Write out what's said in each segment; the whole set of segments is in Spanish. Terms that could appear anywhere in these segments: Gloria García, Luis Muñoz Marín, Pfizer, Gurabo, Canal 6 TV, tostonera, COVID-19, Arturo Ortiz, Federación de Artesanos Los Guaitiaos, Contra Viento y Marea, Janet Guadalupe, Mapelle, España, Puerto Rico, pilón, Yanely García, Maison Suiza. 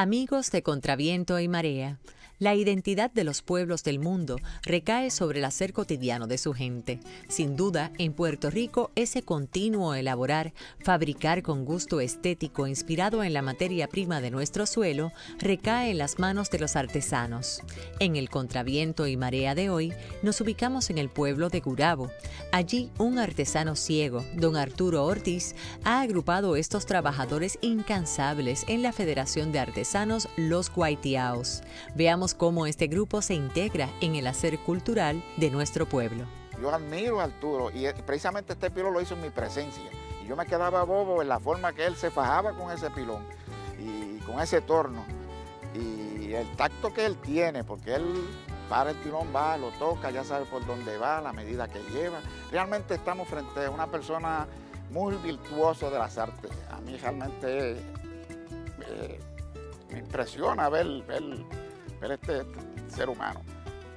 Amigos de Contraviento y Marea, la identidad de los pueblos del mundo recae sobre el hacer cotidiano de su gente. Sin duda, en Puerto Rico, ese continuo elaborar, fabricar con gusto estético inspirado en la materia prima de nuestro suelo, recae en las manos de los artesanos. En el Contraviento y Marea de hoy, nos ubicamos en el pueblo de Gurabo. Allí, un artesano ciego, don Arturo Ortiz, ha agrupado estos trabajadores incansables en la Federación de Artesanos Los Guaitiaos. Veamos cómo este grupo se integra en el hacer cultural de nuestro pueblo. Yo admiro a Arturo y precisamente este pilón lo hizo en mi presencia. Y yo me quedaba bobo en la forma que él se fajaba con ese pilón y con ese torno. Y el tacto que él tiene, porque él para el pilón, va, lo toca, ya sabe por dónde va, la medida que lleva. Realmente estamos frente a una persona muy virtuosa de las artes. A mí realmente me impresiona ver este ser humano.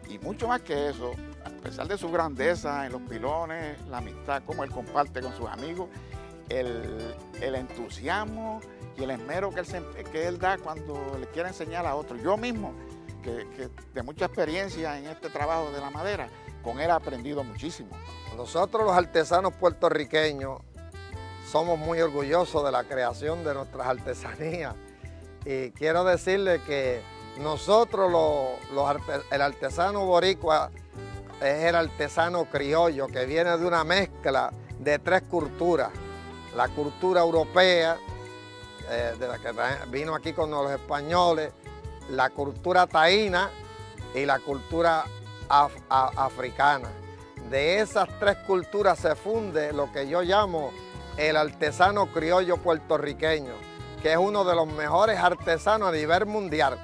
Y mucho más que eso, a pesar de su grandeza en los pilones, la amistad, como él comparte con sus amigos, el entusiasmo y el esmero que él da cuando le quiere enseñar a otro. Yo mismo, que de mucha experiencia en este trabajo de la madera, con él he aprendido muchísimo. Nosotros los artesanos puertorriqueños somos muy orgullosos de la creación de nuestras artesanías. Y quiero decirle que nosotros, el artesano boricua es el artesano criollo que viene de una mezcla de tres culturas. La cultura europea, de la que vino aquí con los españoles, la cultura taína y la cultura africana. De esas tres culturas se funde lo que yo llamo el artesano criollo puertorriqueño, que es uno de los mejores artesanos a nivel mundial,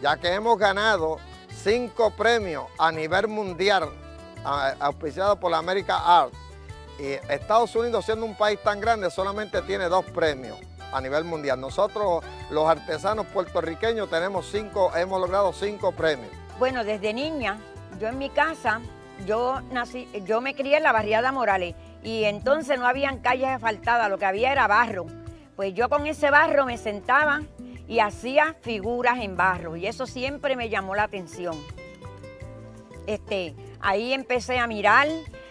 ya que hemos ganado 5 premios a nivel mundial, auspiciados por la American Art. Y Estados Unidos, siendo un país tan grande, solamente tiene 2 premios a nivel mundial. Nosotros, los artesanos puertorriqueños, hemos logrado 5 premios. Bueno, desde niña, yo en mi casa, yo me crié en la barriada Morales, y entonces no habían calles asfaltadas, lo que había era barro. Pues yo con ese barro me sentaba y hacía figuras en barro, y eso siempre me llamó la atención. Ahí empecé a mirar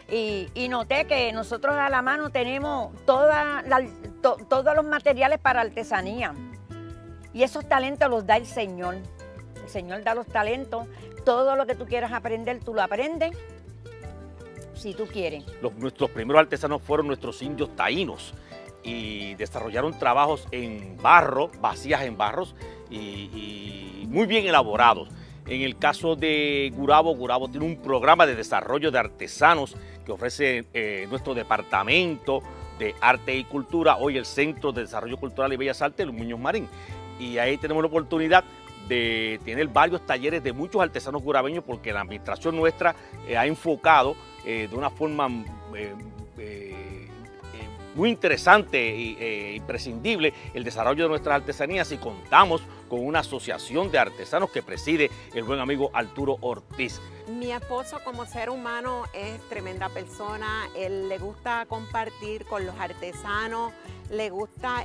y noté que nosotros a la mano tenemos todos los materiales para artesanía, y esos talentos los da el Señor. El Señor da los talentos, todo lo que tú quieras aprender, tú lo aprendes, si tú quieres. Nuestros primeros artesanos fueron nuestros indios taínos, y desarrollaron trabajos en barro, vasijas en barros, y muy bien elaborados. En el caso de Gurabo, Gurabo tiene un programa de desarrollo de artesanos que ofrece nuestro Departamento de Arte y Cultura, hoy el Centro de Desarrollo Cultural y Bellas Artes, Luis Muñoz Marín. Y ahí tenemos la oportunidad de tener varios talleres de muchos artesanos gurabeños, porque la administración nuestra ha enfocado de una forma muy interesante e imprescindible el desarrollo de nuestras artesanías, y contamos con una asociación de artesanos que preside el buen amigo Arturo Ortiz. Mi esposo, como ser humano, es tremenda persona. Él le gusta compartir con los artesanos, le gusta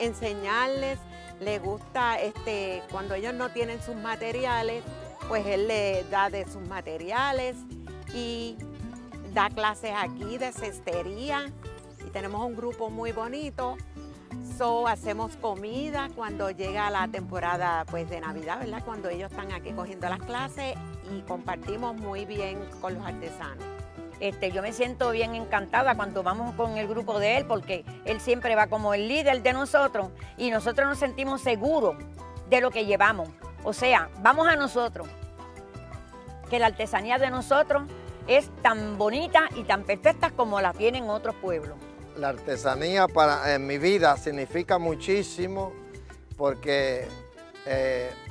enseñarles, le gusta cuando ellos no tienen sus materiales, pues él le da de sus materiales, y da clases aquí de cestería. Tenemos un grupo muy bonito, hacemos comida cuando llega la temporada de Navidad, ¿verdad? Cuando ellos están aquí cogiendo las clases, y compartimos muy bien con los artesanos. Yo me siento bien encantada cuando vamos con el grupo de él, porque él siempre va como el líder de nosotros, y nosotros nos sentimos seguros de lo que llevamos. O sea, vamos a nosotros, que la artesanía de nosotros es tan bonita y tan perfecta como la tienen otros pueblos. La artesanía en mi vida significa muchísimo, porque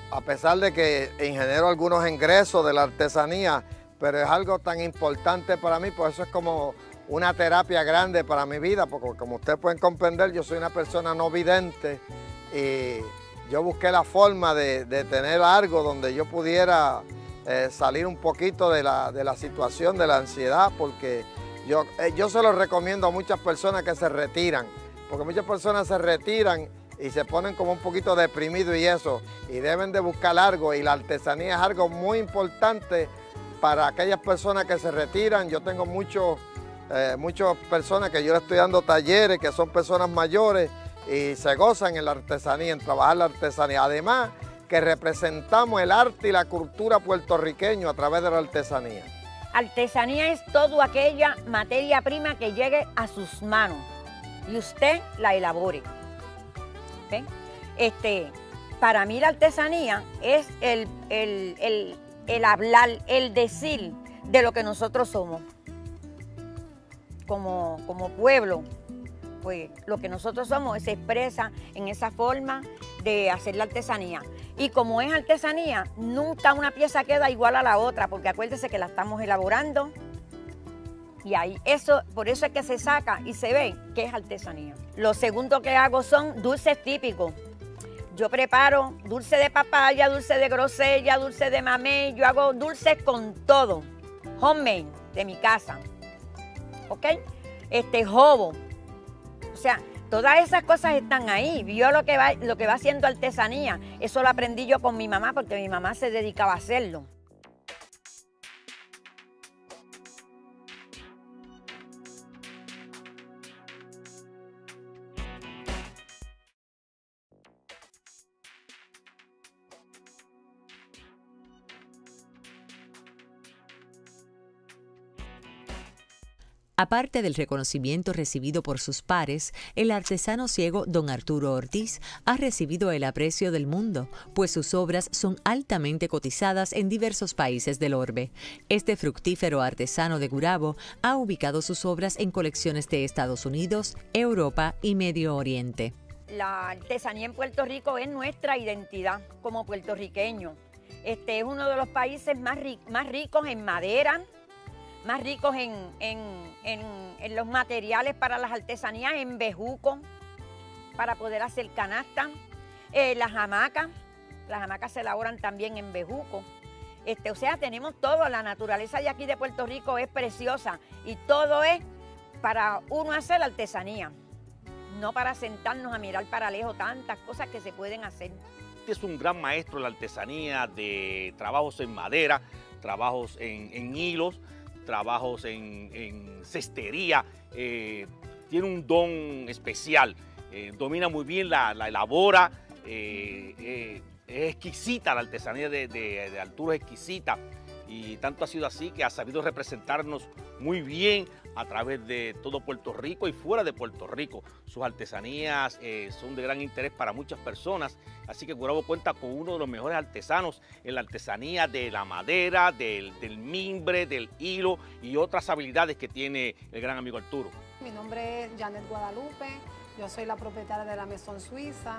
a pesar de que genero algunos ingresos de la artesanía, pero es algo tan importante para mí, por eso es como una terapia grande para mi vida, porque como ustedes pueden comprender, yo soy una persona no vidente, y yo busqué la forma de tener algo donde yo pudiera salir un poquito de la situación, de la ansiedad, porque yo se lo recomiendo a muchas personas que se retiran, porque muchas personas se retiran y se ponen como un poquito deprimidos y eso, y deben de buscar algo, y la artesanía es algo muy importante para aquellas personas que se retiran. Yo tengo muchas personas que yo le estoy dando talleres, que son personas mayores y se gozan en la artesanía, en trabajar la artesanía. Además, que representamos el arte y la cultura puertorriqueño a través de la artesanía. Artesanía es todo aquella materia prima que llegue a sus manos y usted la elabore. ¿Okay? Para mí la artesanía es el hablar, el decir de lo que nosotros somos. Como pueblo, pues lo que nosotros somos se expresa en esa forma de hacer la artesanía. Y como es artesanía, nunca una pieza queda igual a la otra, porque acuérdese que la estamos elaborando y ahí eso, por eso es que se saca y se ve que es artesanía. Lo segundo que hago son dulces típicos. Yo preparo dulce de papaya, dulce de grosella, dulce de mamey, yo hago dulces con todo, homemade, de mi casa. ¿Ok? Jobo. O sea, todas esas cosas están ahí. Yo lo que va haciendo artesanía, eso lo aprendí yo con mi mamá, porque mi mamá se dedicaba a hacerlo. Aparte del reconocimiento recibido por sus pares, el artesano ciego don Arturo Ortiz ha recibido el aprecio del mundo, pues sus obras son altamente cotizadas en diversos países del orbe. Este fructífero artesano de Gurabo ha ubicado sus obras en colecciones de Estados Unidos, Europa y Medio Oriente. La artesanía en Puerto Rico es nuestra identidad como puertorriqueño. Este es uno de los países más ricos en madera, más ricos en los materiales para las artesanías, en bejuco, para poder hacer canastas, las hamacas se elaboran también en bejuco. O sea, tenemos todo, la naturaleza de aquí de Puerto Rico es preciosa y todo es para uno hacer artesanía, no para sentarnos a mirar para lejos tantas cosas que se pueden hacer. Este es un gran maestro de la artesanía, de trabajos en madera, trabajos en hilos, trabajos en cestería, tiene un don especial, domina muy bien, la elabora, es exquisita la artesanía de Arturo, es exquisita, y tanto ha sido así que ha sabido representarnos muy bien a través de todo Puerto Rico y fuera de Puerto Rico. Sus artesanías son de gran interés para muchas personas, así que Gurabo cuenta con uno de los mejores artesanos en la artesanía de la madera, del mimbre, del hilo y otras habilidades que tiene el gran amigo Arturo. Mi nombre es Janet Guadalupe, yo soy la propietaria de la Maison Suiza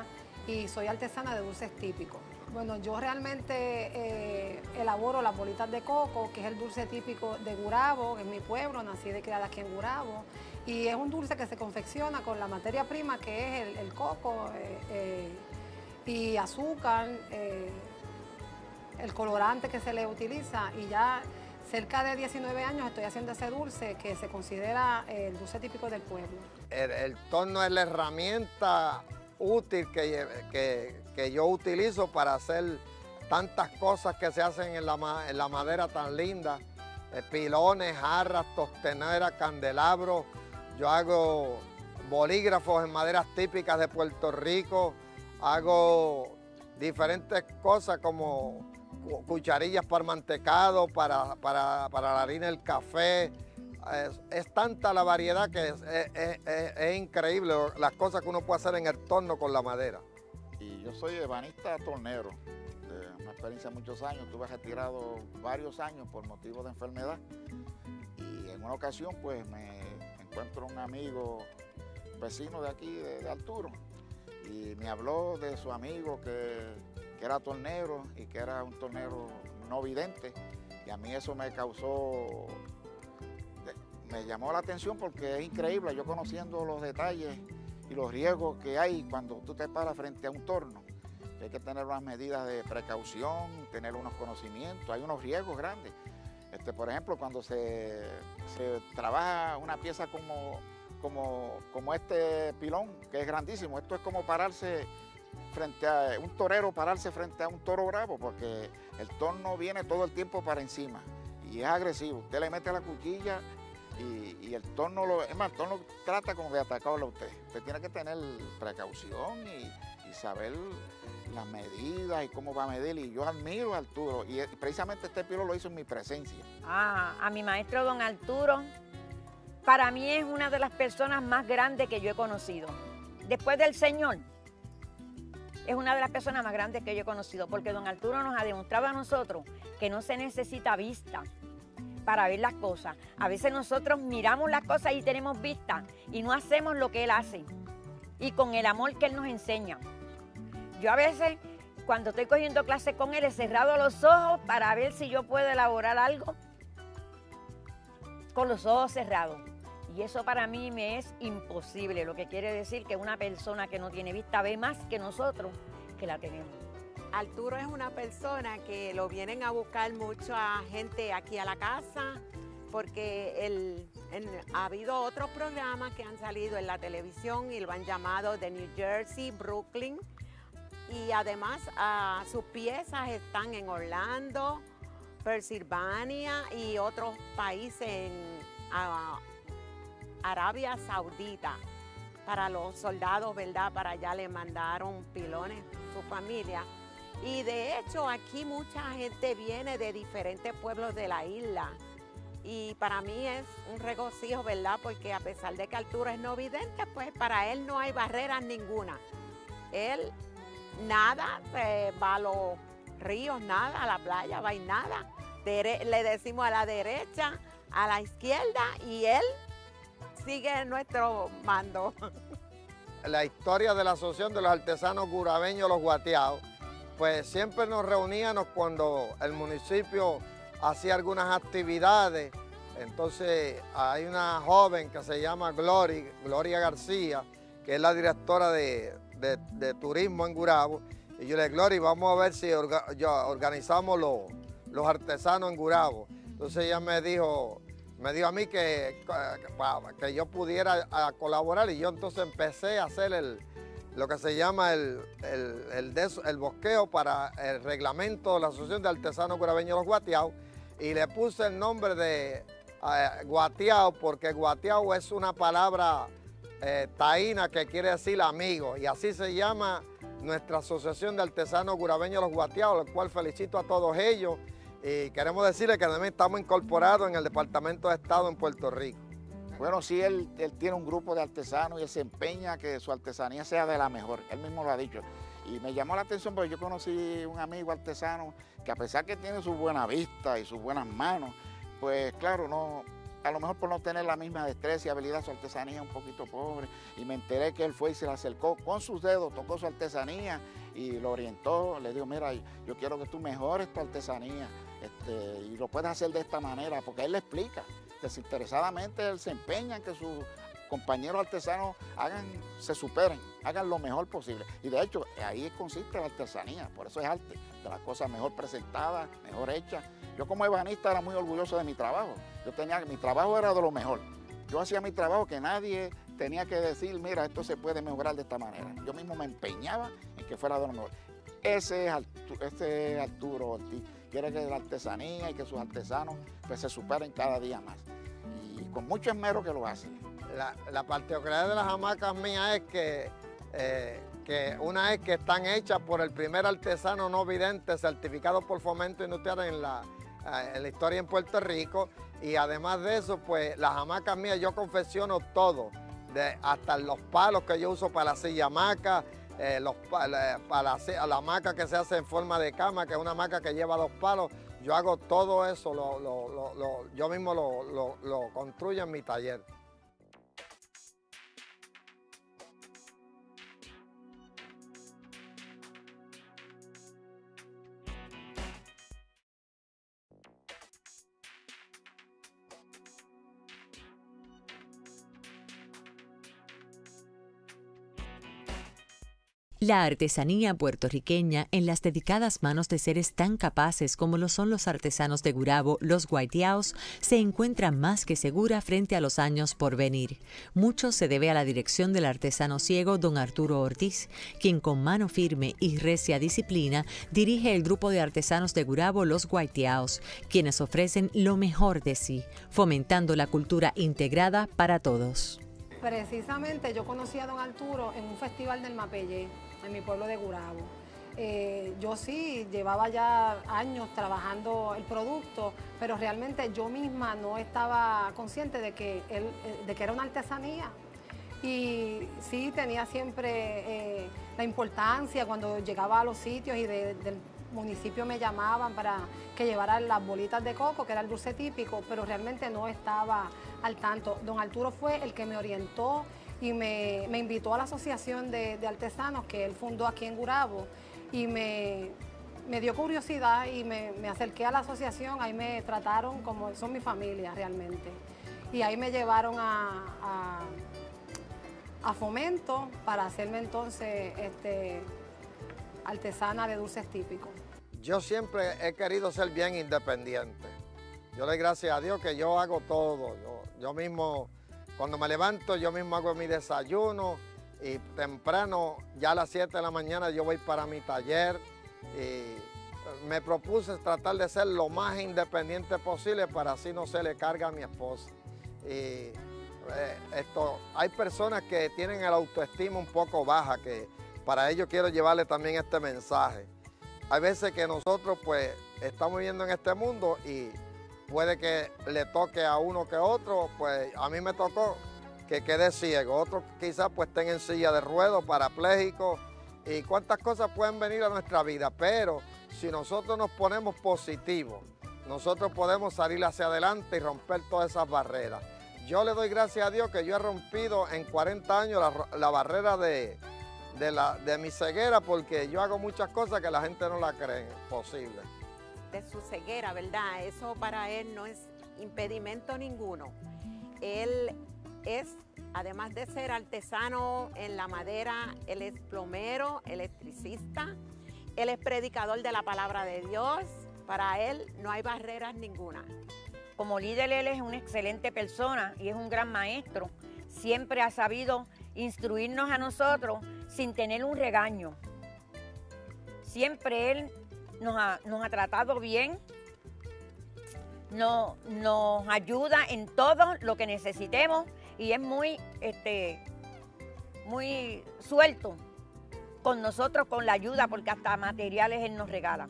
y soy artesana de dulces típicos. Bueno, yo realmente elaboro las bolitas de coco, que es el dulce típico de Gurabo, en mi pueblo, nací y criada aquí en Gurabo, y es un dulce que se confecciona con la materia prima que es el coco y azúcar, el colorante que se le utiliza, y ya cerca de 19 años estoy haciendo ese dulce que se considera el dulce típico del pueblo. El torno es la herramienta útil que yo utilizo para hacer tantas cosas que se hacen en la madera tan linda, pilones, jarras, tostaneras, candelabros. Yo hago bolígrafos en maderas típicas de Puerto Rico, hago diferentes cosas como cucharillas para mantecado, para la harina del café. Es tanta la variedad que es increíble las cosas que uno puede hacer en el torno con la madera. Y yo soy ebanista tornero, una experiencia de muchos años, estuve retirado varios años por motivo de enfermedad y en una ocasión pues me encuentro un amigo vecino de aquí, de Arturo, y me habló de su amigo que era tornero y que era un tornero no vidente, y a mí eso me causó... Me llamó la atención porque es increíble, yo conociendo los detalles y los riesgos que hay cuando tú te paras frente a un torno. Hay que tener unas medidas de precaución, tener unos conocimientos, hay unos riesgos grandes. Por ejemplo, cuando se trabaja una pieza como, como este pilón, que es grandísimo. Esto es como pararse frente a un torero, pararse frente a un toro bravo, porque el torno viene todo el tiempo para encima y es agresivo. Usted le mete la cuchilla y el torno, el torno trata como de atacarlo a usted. Usted tiene que tener precaución y saber las medidas y cómo va a medir, y yo admiro a Arturo, y precisamente este pilón lo hizo en mi presencia. Ah, a mi maestro don Arturo, para mí es una de las personas más grandes que yo he conocido. Después del Señor, es una de las personas más grandes que yo he conocido, porque don Arturo nos ha demostrado a nosotros que no se necesita vista para ver las cosas. A veces nosotros miramos las cosas y tenemos vista y no hacemos lo que él hace, y con el amor que él nos enseña. Yo a veces, cuando estoy cogiendo clases con él, he cerrado los ojos para ver si yo puedo elaborar algo con los ojos cerrados. Y eso para mí me es imposible, lo que quiere decir que una persona que no tiene vista ve más que nosotros que la tenemos. Arturo es una persona que lo vienen a buscar mucha gente aquí a la casa, porque ha habido otros programas que han salido en la televisión y lo han llamado de New Jersey, Brooklyn, y además sus piezas están en Orlando, Pensilvania y otros países en Arabia Saudita. Para los soldados, ¿verdad? Para allá le mandaron pilones, su familia. Y de hecho aquí mucha gente viene de diferentes pueblos de la isla. Y para mí es un regocijo, ¿verdad? Porque a pesar de que Arturo es no vidente, pues para él no hay barreras ninguna. Él nada, se va a los ríos, nada, a la playa, va y nada. Le decimos a la derecha, a la izquierda, y él sigue nuestro mando. La historia de la Asociación de los Artesanos Gurabeños Los Guaitiaos, pues siempre nos reuníamos cuando el municipio hacía algunas actividades. Entonces hay una joven que se llama Gloria García, que es la directora de turismo en Gurabo, y yo le dije, Gloria, vamos a ver si organizamos los artesanos en Gurabo. Entonces ella me dijo a mí que yo pudiera colaborar, y yo entonces empecé a hacer lo que se llama el bosqueo para el reglamento de la Asociación de Artesanos Gurabeños Los Guaitiaos, y le puse el nombre de Guaitiao, porque Guaitiao es una palabra taína que quiere decir amigo, y así se llama nuestra Asociación de Artesanos Gurabeños Los Guaitiaos, al cual felicito a todos ellos. Y queremos decirle que también estamos incorporados en el Departamento de Estado en Puerto Rico. Bueno, sí, él tiene un grupo de artesanos y se empeña que su artesanía sea de la mejor. Él mismo lo ha dicho. Y me llamó la atención porque yo conocí un amigo artesano que, a pesar que tiene su buena vista y sus buenas manos, pues claro, no, a lo mejor por no tener la misma destreza y habilidad, su artesanía es un poquito pobre. Y me enteré que él fue y se la acercó con sus dedos, tocó su artesanía y lo orientó. Le dijo, mira, yo quiero que tú mejores tu artesanía. Y lo puedes hacer de esta manera, porque él le explica. Desinteresadamente él se empeña en que sus compañeros artesanos se superen, hagan lo mejor posible. Y de hecho, ahí consiste la artesanía, por eso es arte, de las cosas mejor presentadas, mejor hechas. Yo como ebanista era muy orgulloso de mi trabajo. Mi trabajo era de lo mejor. Yo hacía mi trabajo que nadie tenía que decir, mira, esto se puede mejorar de esta manera. Yo mismo me empeñaba en que fuera de lo mejor. Ese es Arturo Ortiz. Quiere que la artesanía y que sus artesanos pues se superen cada día más. Y con mucho esmero que lo hacen. La particularidad de las hamacas mías es que una vez que están hechas por el primer artesano no vidente certificado por Fomento Industrial en la historia en Puerto Rico, y además de eso, pues las hamacas mías yo confecciono todo, hasta los palos que yo uso para la silla hamaca, la hamaca que se hace en forma de cama, que es una hamaca que lleva dos palos. Yo hago todo eso, yo mismo lo construyo en mi taller. la artesanía puertorriqueña en las dedicadas manos de seres tan capaces como lo son los artesanos de Gurabo, los guaitiaos, se encuentra más que segura frente a los años por venir. Mucho se debe a la dirección del artesano ciego don Arturo Ortiz, quien con mano firme y recia disciplina dirige el grupo de artesanos de Gurabo, los guaitiaos, quienes ofrecen lo mejor de sí, fomentando la cultura integrada para todos. Precisamente yo conocí a don Arturo en un festival del Mapelle, en mi pueblo de Gurabo. Yo sí llevaba ya años trabajando el producto, pero realmente yo misma no estaba consciente de que era una artesanía. Y sí tenía siempre la importancia cuando llegaba a los sitios y del municipio me llamaban para que llevaran las bolitas de coco, que era el dulce típico, pero realmente no estaba al tanto. Don Arturo fue el que me orientó y me invitó a la asociación de artesanos que él fundó aquí en Gurabo y me dio curiosidad y me acerqué a la asociación. Ahí me trataron como son mi familia realmente y ahí me llevaron a Fomento para hacerme entonces artesana de dulces típicos. Yo siempre he querido ser bien independiente. Yo le doy gracias a Dios que yo hago todo. Yo mismo, cuando me levanto, yo mismo hago mi desayuno y temprano, ya a las 7 de la mañana, yo voy para mi taller y me propuse tratar de ser lo más independiente posible para así no se le carga a mi esposa. Hay personas que tienen el autoestima un poco baja, que para ellos quiero llevarles también este mensaje. Hay veces que nosotros pues estamos viviendo en este mundo y puede que le toque a uno que otro, pues a mí me tocó que quede ciego, otros quizás pues estén en silla de ruedas, parapléjicos y cuántas cosas pueden venir a nuestra vida, pero si nosotros nos ponemos positivos, nosotros podemos salir hacia adelante y romper todas esas barreras. Yo le doy gracias a Dios que yo he rompido en 40 años la barrera de mi ceguera, porque yo hago muchas cosas que la gente no la cree posible. De su ceguera, ¿verdad? Eso para él no es impedimento ninguno. Él es, además de ser artesano en la madera, él es plomero, electricista, él es predicador de la palabra de Dios. Para él no hay barreras ninguna. Como líder, él es una excelente persona y es un gran maestro. Siempre ha sabido instruirnos a nosotros sin tener un regaño. Siempre él nos ha tratado bien, nos ayuda en todo lo que necesitemos y es muy suelto con nosotros, con la ayuda, porque hasta materiales él nos regala.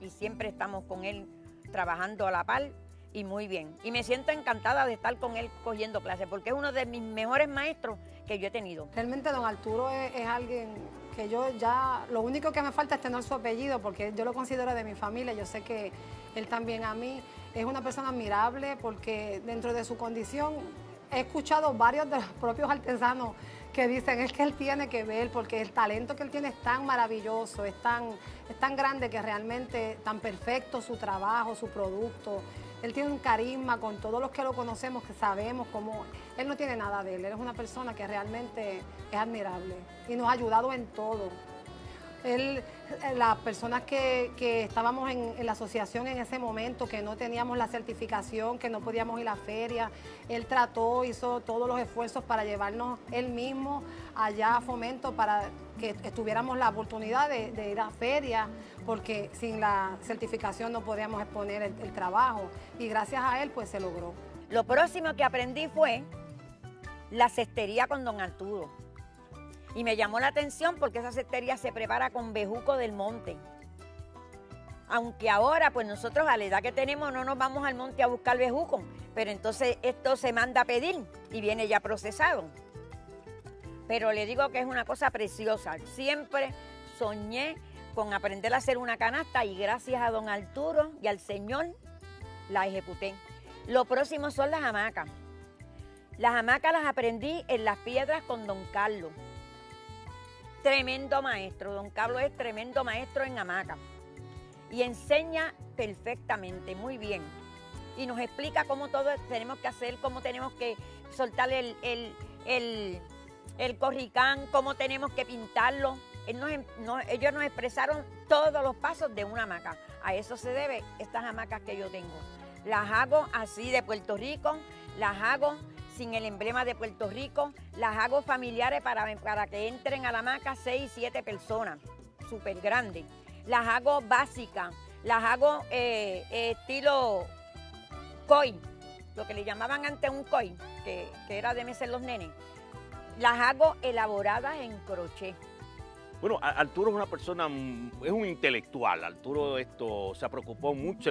Y siempre estamos con él trabajando a la par y muy bien. Y me siento encantada de estar con él cogiendo clases porque es uno de mis mejores maestros que yo he tenido. Realmente don Arturo es alguien que yo ya, lo único que me falta es tener su apellido porque yo lo considero de mi familia, yo sé que él también a mí es una persona admirable porque dentro de su condición he escuchado varios de los propios artesanos que dicen es que él tiene que ver porque el talento que él tiene es tan maravilloso, es tan grande que realmente tan perfecto su trabajo, su producto. Él tiene un carisma con todos los que lo conocemos, que sabemos cómo. Él no tiene nada de él, él es una persona que realmente es admirable y nos ha ayudado en todo. Él, las personas que estábamos en la asociación en ese momento, que no teníamos la certificación, que no podíamos ir a la feria, él trató, hizo todos los esfuerzos para llevarnos él mismo allá a Fomento para que tuviéramos la oportunidad de ir a feria, porque sin la certificación no podíamos exponer el trabajo y gracias a él pues se logró. Lo próximo que aprendí fue la cestería con don Arturo. Y me llamó la atención porque esa cestería se prepara con bejuco del monte. Aunque ahora, pues nosotros a la edad que tenemos no nos vamos al monte a buscar bejuco, pero entonces esto se manda a pedir y viene ya procesado. Pero le digo que es una cosa preciosa. Siempre soñé con aprender a hacer una canasta y gracias a don Arturo y al Señor la ejecuté. Lo próximo son las hamacas. Las hamacas las aprendí en Las Piedras con don Carlos. Tremendo maestro, don Carlos es tremendo maestro en hamaca y enseña perfectamente, muy bien. Y nos explica cómo todo tenemos que hacer, cómo tenemos que soltar el el corricán, cómo tenemos que pintarlo. Ellos nos expresaron todos los pasos de una hamaca. A eso se debe estas hamacas que yo tengo. Las hago así de Puerto Rico, las hago sin el emblema de Puerto Rico, las hago familiares para que entren a la hamaca 6 y 7 personas, súper grandes. Las hago básicas, las hago estilo koi, lo que le llamaban antes un koi, que era de mecer los nenes. Las hago elaboradas en crochet. Bueno, Arturo es una persona, es un intelectual. Arturo se preocupó mucho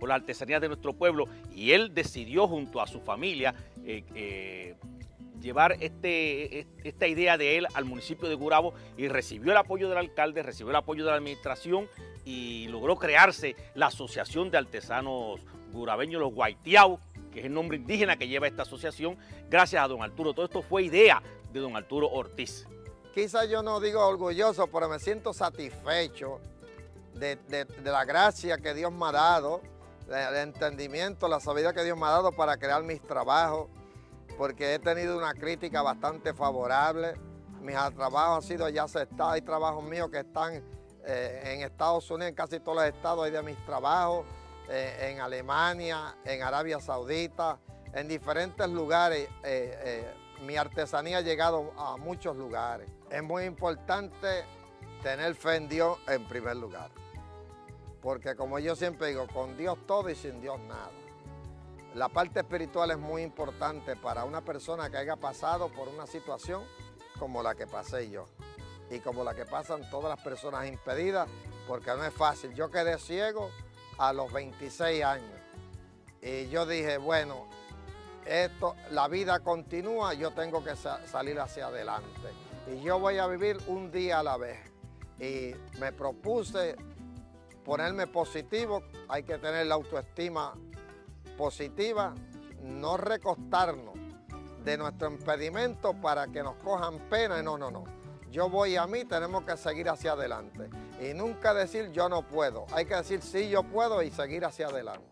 por las artesanías de nuestro pueblo, y él decidió junto a su familia llevar esta idea de él al municipio de Gurabo, y recibió el apoyo del alcalde, recibió el apoyo de la administración y logró crearse la Asociación de Artesanos Gurabeños Los Guaitiaos, que es el nombre indígena que lleva esta asociación, gracias a don Arturo. Todo esto fue idea de don Arturo Ortiz. Quizás yo no digo orgulloso, pero me siento satisfecho de la gracia que Dios me ha dado, el entendimiento, la sabiduría que Dios me ha dado para crear mis trabajos, porque he tenido una crítica bastante favorable. Mis trabajos han sido ya aceptados. Hay trabajos míos que están en Estados Unidos, en casi todos los estados hay de mis trabajos, en Alemania, en Arabia Saudita, en diferentes lugares. Mi artesanía ha llegado a muchos lugares. Es muy importante tener fe en Dios en primer lugar, porque como yo siempre digo, con Dios todo y sin Dios nada. La parte espiritual es muy importante para una persona que haya pasado por una situación como la que pasé yo y como la que pasan todas las personas impedidas, porque no es fácil. Yo quedé ciego a los 26 años y yo dije, bueno, la vida continúa, yo tengo que salir hacia adelante y yo voy a vivir un día a la vez. Y me propuse ponerme positivo, hay que tener la autoestima positiva, no recostarnos de nuestro impedimento para que nos cojan pena, no. Yo voy a mí, tenemos que seguir hacia adelante y nunca decir yo no puedo, hay que decir sí yo puedo y seguir hacia adelante.